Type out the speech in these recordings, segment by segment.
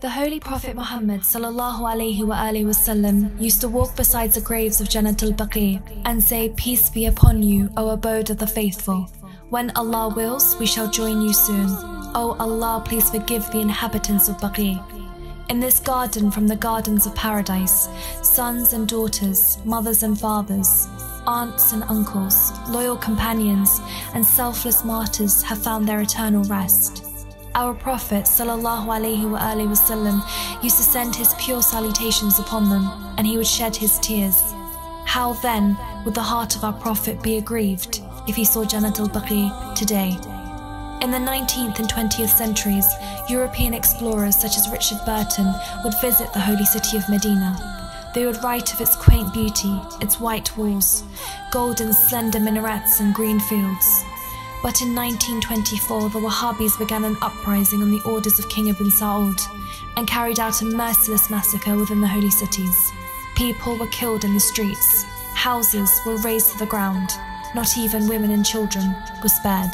The Holy Prophet Muhammad ﷺ used to walk beside the graves of Jannat al-Baqi and say, "Peace be upon you, O abode of the faithful. When Allah wills, we shall join you soon. O Allah, please forgive the inhabitants of Baqi. In this garden from the gardens of paradise, sons and daughters, mothers and fathers, aunts and uncles, loyal companions and selfless martyrs have found their eternal rest." Our Prophet ﷺ used to send his pure salutations upon them, and he would shed his tears. How then would the heart of our Prophet be aggrieved if he saw Jannat al-Baqi today? In the 19th and 20th centuries, European explorers such as Richard Burton would visit the holy city of Medina. They would write of its quaint beauty, its white walls, golden slender minarets and green fields. But in 1924, the Wahhabis began an uprising on the orders of King Ibn Sa'ud and carried out a merciless massacre within the holy cities. People were killed in the streets, houses were razed to the ground, not even women and children were spared.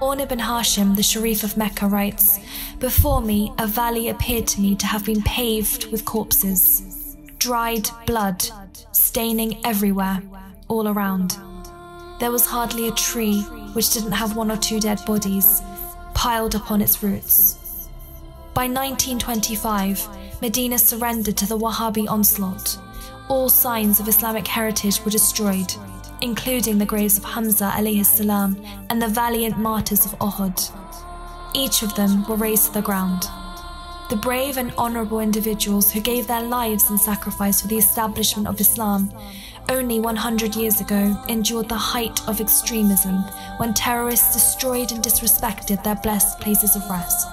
Umar bin Hashim, the Sharif of Mecca, writes, "Before me, a valley appeared to me to have been paved with corpses, dried blood, staining everywhere, all around. There was hardly a tree which didn't have one or two dead bodies piled upon its roots." By 1925, Medina surrendered to the Wahhabi onslaught. All signs of Islamic heritage were destroyed, including the graves of Hamza (as) and the valiant martyrs of Uhud. Each of them were razed to the ground. The brave and honourable individuals who gave their lives in sacrifice for the establishment of Islam only 100 years ago endured the height of extremism when terrorists destroyed and disrespected their blessed places of rest.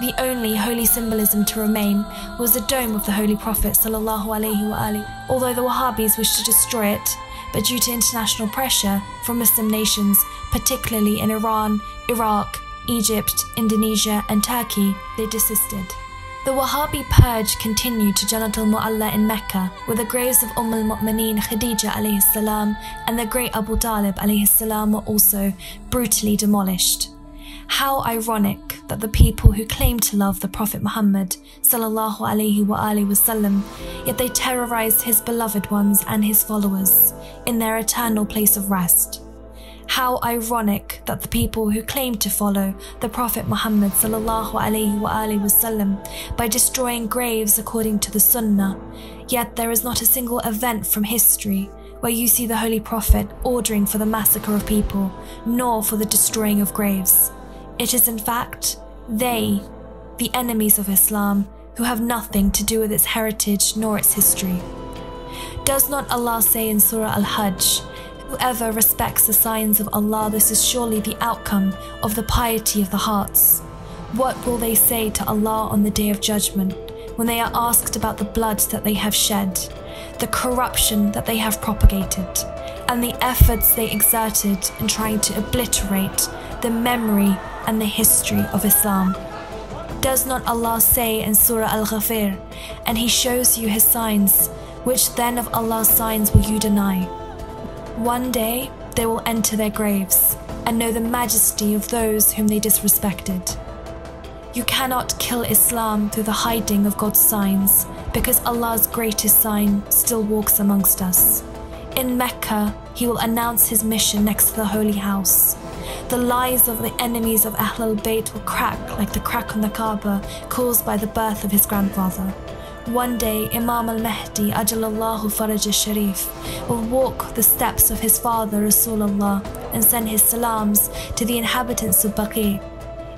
The only holy symbolism to remain was the dome of the Holy Prophet ﷺ, although the Wahhabis wished to destroy it, but due to international pressure from Muslim nations, particularly in Iran, Iraq, Egypt, Indonesia and Turkey, they desisted. The Wahhabi purge continued to Jannat al-Mu'alla in Mecca, where the graves of Umm al Mu'mineen Khadija (as) and the great Abu Talib (as) were also brutally demolished. How ironic that the people who claimed to love the Prophet Muhammad ﷺ, yet they terrorized his beloved ones and his followers in their eternal place of rest. How ironic that the people who claimed to follow the Prophet Muhammad ﷺ by destroying graves according to the Sunnah, yet there is not a single event from history where you see the Holy Prophet ordering for the massacre of people, nor for the destroying of graves. It is in fact they, the enemies of Islam, who have nothing to do with its heritage nor its history. Does not Allah say in Surah Al-Hajj, "Whoever respects the signs of Allah, this is surely the outcome of the piety of the hearts. What will they say to Allah on the Day of Judgment, when they are asked about the blood that they have shed, the corruption that they have propagated, and the efforts they exerted in trying to obliterate the memory and the history of Islam?" Does not Allah say in Surah Al-Ghafir, "And He shows you His signs, which then of Allah's signs will you deny?" One day they will enter their graves and know the majesty of those whom they disrespected. You cannot kill Islam through the hiding of God's signs, because Allah's greatest sign still walks amongst us. In Mecca, He will announce His mission next to the Holy House. The lies of the enemies of Ahlul Bayt will crack like the crack on the Kaaba caused by the birth of his grandfather. One day, Imam al-Mahdi ajalallahu faraj al-Sharif will walk the steps of his father Rasulullah and send his salams to the inhabitants of Baqi.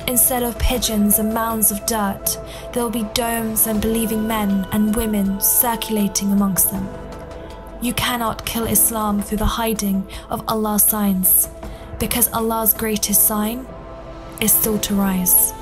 Instead of pigeons and mounds of dirt, there will be domes and believing men and women circulating amongst them. You cannot kill Islam through the hiding of Allah's signs, because Allah's greatest sign is still to rise.